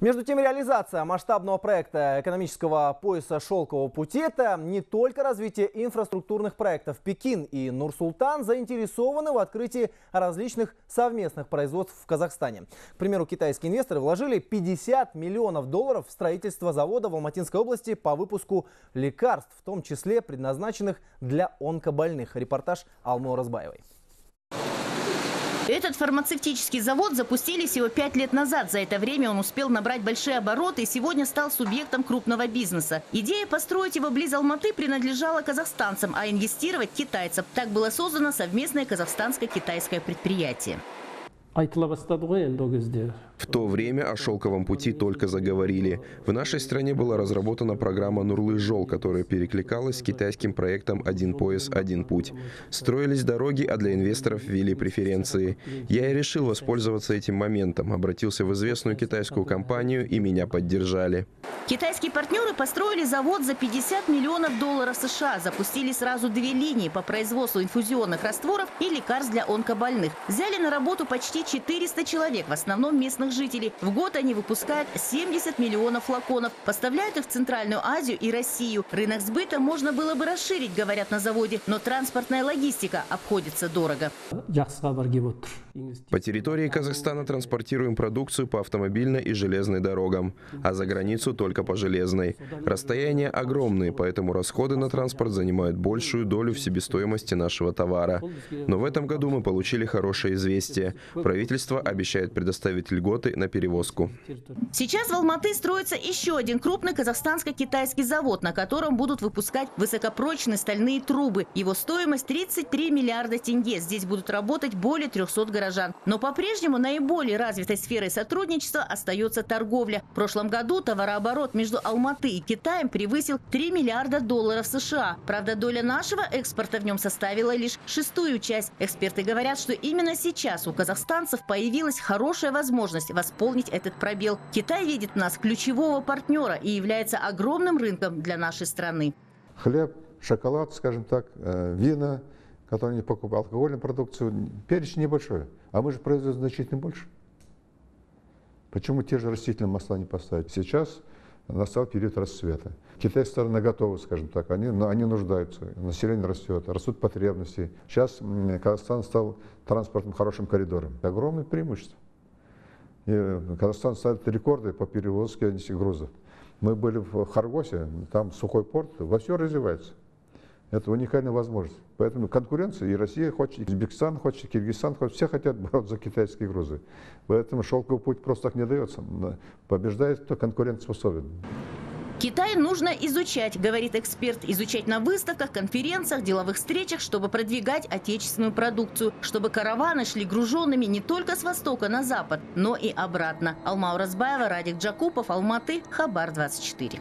Между тем, реализация масштабного проекта экономического пояса Шелкового пути – это не только развитие инфраструктурных проектов. Пекин и Нур-Султан заинтересованы в открытии различных совместных производств в Казахстане. К примеру, китайские инвесторы вложили $50 миллионов в строительство завода в Алматинской области по выпуску лекарств, в том числе предназначенных для онкобольных. Репортаж Алмы Разбаевой. Этот фармацевтический завод запустили всего 5 лет назад. За это время он успел набрать большие обороты и сегодня стал субъектом крупного бизнеса. Идея построить его близ Алматы принадлежала казахстанцам, а инвестировать – китайцам. Так было создано совместное казахстанско-китайское предприятие. В то время о Шелковом пути только заговорили. В нашей стране была разработана программа «Нурлы Жол», которая перекликалась с китайским проектом «Один пояс, один путь». Строились дороги, а для инвесторов ввели преференции. Я и решил воспользоваться этим моментом. Обратился в известную китайскую компанию, и меня поддержали. Китайские партнеры построили завод за $50 миллионов США. Запустили сразу 2 линии по производству инфузионных растворов и лекарств для онкобольных. Взяли на работу почти 400 человек, в основном местных жителей. В год они выпускают 70 миллионов флаконов, поставляют их в Центральную Азию и Россию. Рынок сбыта можно было бы расширить, говорят на заводе, но транспортная логистика обходится дорого. По территории Казахстана транспортируем продукцию по автомобильной и железной дорогам, а за границу только по железной. Расстояния огромные, поэтому расходы на транспорт занимают большую долю в себестоимости нашего товара. Но в этом году мы получили хорошее известие. Правительство обещает предоставить льготы на перевозку. Сейчас в Алматы строится еще один крупный казахстанско-китайский завод, на котором будут выпускать высокопрочные стальные трубы. Его стоимость 33 миллиарда тенге. Здесь будут работать более 300 горожан. Но по-прежнему наиболее развитой сферой сотрудничества остается торговля. В прошлом году товарооборот между Алматы и Китаем превысил $3 миллиарда США. Правда, доля нашего экспорта в нем составила лишь 6-ю часть. Эксперты говорят, что именно сейчас у казахстанцев появилась хорошая возможность восполнить этот пробел. Китай видит в нас ключевого партнера и является огромным рынком для нашей страны. Хлеб, шоколад, скажем так, вина, которые не покупают, алкогольную продукцию, перечень небольшой, а мы же производим значительно больше. Почему те же растительные масла не поставить? Сейчас настал период расцвета. Китайская сторона готова, скажем так, они нуждаются, население растет, растут потребности. Сейчас Казахстан стал транспортным хорошим коридором. Огромное преимущество. И Казахстан ставит рекорды по перевозке грузов. Мы были в Хоргосе, там сухой порт, во все развивается. Это уникальная возможность. Поэтому конкуренция, и Россия хочет, и Узбекистан хочет, и Киргизстан хочет, все хотят бороться за китайские грузы. Поэтому Шелковый путь просто так не дается. Побеждает, кто конкурентоспособен. Китай нужно изучать, говорит эксперт. Изучать на выставках, конференциях, деловых встречах, чтобы продвигать отечественную продукцию. Чтобы караваны шли груженными не только с востока на запад, но и обратно. Алмаурасбаева, Радик Джакупов, Алматы, Хабар 24.